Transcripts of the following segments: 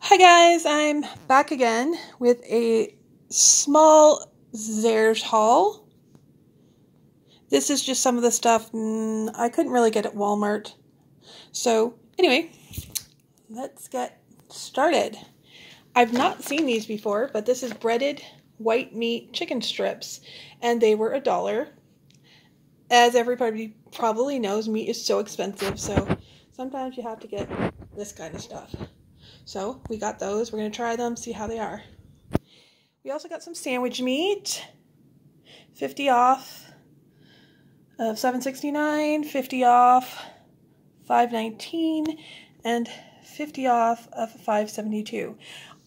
Hi guys, I'm back again with a small Zehrs haul. This is just some of the stuff I couldn't really get at Walmart. So anyway, let's get started. I've not seen these before, but this is breaded white meat chicken strips, and they were $1. As everybody probably knows, meat is so expensive, so sometimes you have to get this kind of stuff. So we got those. We're going to try them, see how they are. We also got some sandwich meat, 50 off of $7.69, 50 off $5.19, and 50 off of $5.72.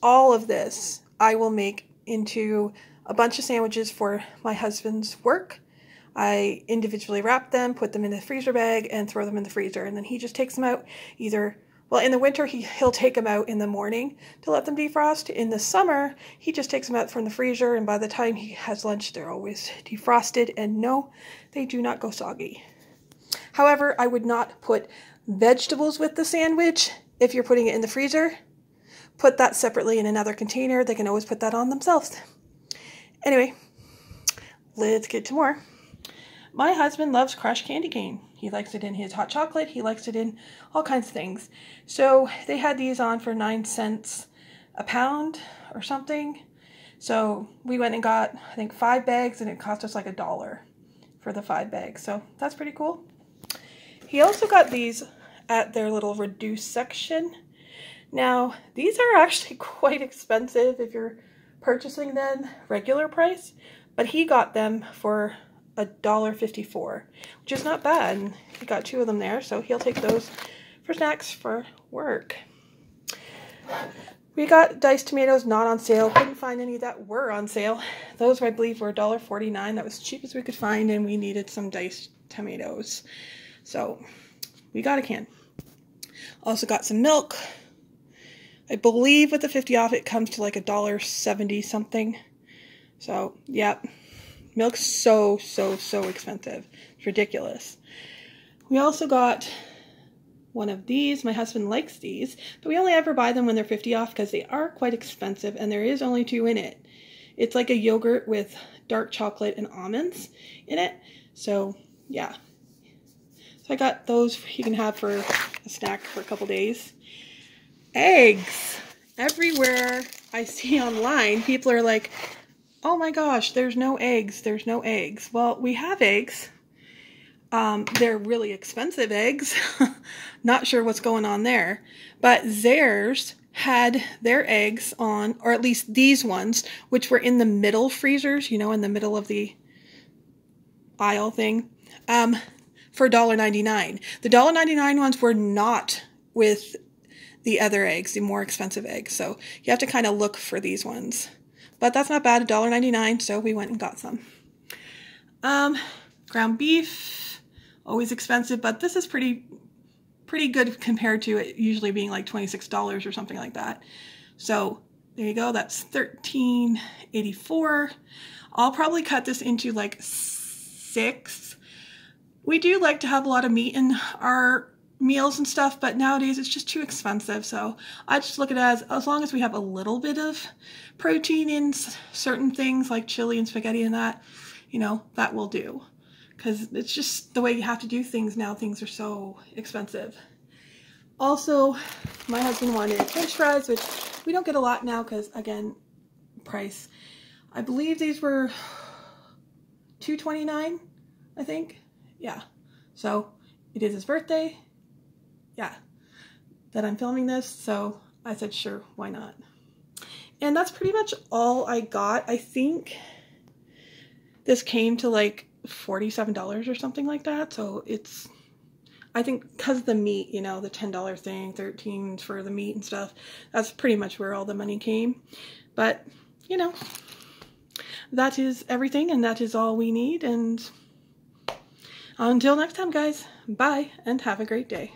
All of this I will make into a bunch of sandwiches for my husband's work. I individually wrap them, put them in the freezer bag, and throw them in the freezer. And then he just takes them out either... Well, in the winter, he'll take them out in the morning to let them defrost. In the summer, he just takes them out from the freezer, and by the time he has lunch, they're always defrosted, and no, they do not go soggy. However, I would not put vegetables with the sandwich if you're putting it in the freezer. Put that separately in another container. They can always put that on themselves. Anyway, let's get to more. My husband loves Crushed Candy Cane. He likes it in his hot chocolate. He likes it in all kinds of things. So they had these on for 9 cents a pound or something. So we went and got, I think, 5 bags, and it cost us like $1 for the 5 bags. So that's pretty cool. He also got these at their little reduced section. Now, these are actually quite expensive if you're purchasing them regular price, but he got them for $1.54, which is not bad, and he got 2 of them there, so he'll take those for snacks for work. We got diced tomatoes not on sale. Couldn't find any that were on sale. Those, I believe, were $1.49. That was cheap as we could find, and we needed some diced tomatoes, so we got a can. Also got some milk. I believe with the 50 off it comes to like $1.70 something, so yep. Milk's so expensive. It's ridiculous. We also got one of these. My husband likes these, but we only ever buy them when they're 50 off because they are quite expensive, and there is only 2 in it. It's like a yogurt with dark chocolate and almonds in it. So, yeah. So I got those you can have for a snack for a couple days. Eggs. Everywhere I see online, people are like, oh my gosh, there's no eggs, there's no eggs. Well, we have eggs. They're really expensive eggs. Not sure what's going on there. But Zehrs had their eggs on, or at least these ones, which were in the middle freezers, you know, in the middle of the aisle thing, for $1.99. The $1.99 ones were not with the other eggs, the more expensive eggs. So you have to kind of look for these ones. But that's not bad, $1.99, so we went and got some. Ground beef, always expensive, but this is pretty good compared to it usually being like $26 or something like that. So there you go, that's $13.84. I'll probably cut this into like 6. We do like to have a lot of meat in our meals and stuff, but nowadays it's just too expensive, so I just look at it as long as we have a little bit of protein in certain things like chili and spaghetti and that, you know, that will do, because it's just the way you have to do things now. Things are so expensive. Also, my husband wanted french fries, which we don't get a lot now because, again, price. I believe these were $2.29, I think. Yeah, so it is his birthday. Yeah, that I'm filming this, so I said, sure, why not? And that's pretty much all I got. I think this came to like $47 or something like that, so it's, I think because of the meat, you know, the $10 thing, $13 for the meat and stuff, that's pretty much where all the money came. But, you know, that is everything, and that is all we need, and until next time, guys, bye, and have a great day.